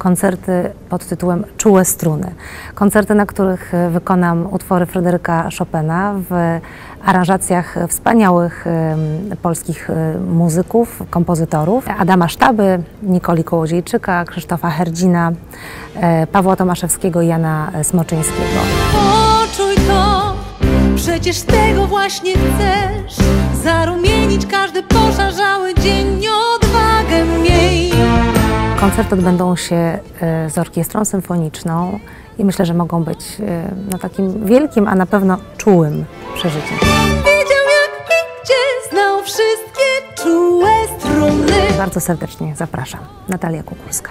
koncerty pod tytułem Czułe struny. Koncerty, na których wykonam utwory Fryderyka Chopina w aranżacjach wspaniałych polskich muzyków, kompozytorów. Adama Sztaby, Nikoli Kołodziejczyka, Krzysztofa Herdzina, Pawła Tomaszewskiego i Jana Smoczyńskiego. Poczuj to, przecież tego właśnie chcesz, zarumienić każdy poszarzały dzień, odwagę miej. Koncerty odbędą się z orkiestrą symfoniczną i myślę, że mogą być no, takim wielkim, a na pewno czułym przeżyciem. Wiedział jak i gdzie, znał wszystkie czułe struny. Bardzo serdecznie zapraszam. Natalia Kukulska.